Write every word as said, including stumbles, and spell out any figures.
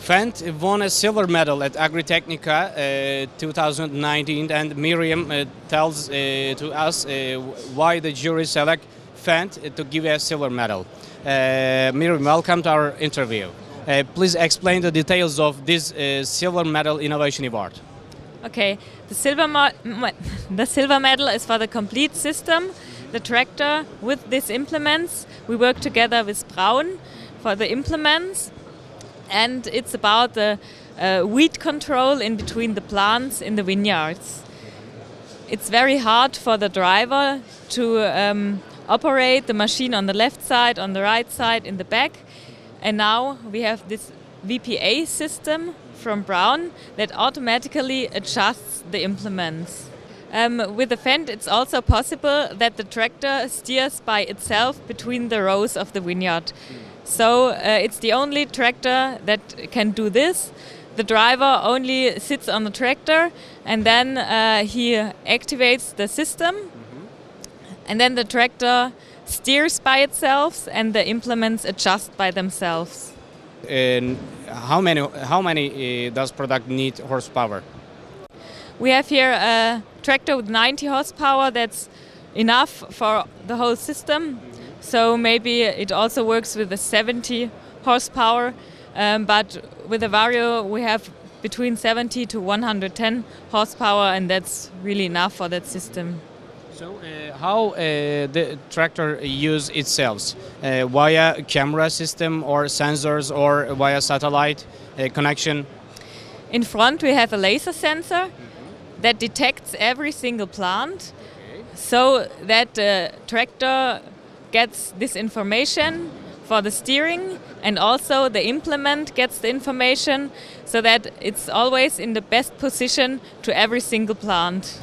Fendt won a silver medal at Agritechnica uh, two thousand nineteen, and Miriam uh, tells uh, to us uh, why the jury select Fendt to give a silver medal. Uh, Miriam, welcome to our interview. Uh, please explain the details of this uh, silver medal innovation award. Okay, the silver the silver medal is for the complete system, the tractor with these implements. We work together with Braun for the implements. And it's about the uh, weed control in between the plants in the vineyards. It's very hard for the driver to um, operate the machine on the left side, on the right side, in the back. And now we have this V P A system from Braun that automatically adjusts the implements. Um, with the Fendt, it's also possible that the tractor steers by itself between the rows of the vineyard. So uh, it's the only tractor that can do this. The driver only sits on the tractor, and then uh, he activates the system, mm-hmm. and then the tractor steers by itself, and the implements adjust by themselves. And how many? How many uh, does product need horsepower? We have here a tractor with ninety horsepower. That's enough for the whole system. So maybe it also works with the seventy horsepower, um, but with the Vario we have between seventy to one hundred ten horsepower, and that's really enough for that system. So uh, how uh, the tractor use itself? Uh, via camera system or sensors or via satellite uh, connection? In front we have a laser sensor mm-hmm. that detects every single plant, okay. so that the tractor gets this information for the steering, and also the implement gets the information so that it's always in the best position to every single plant.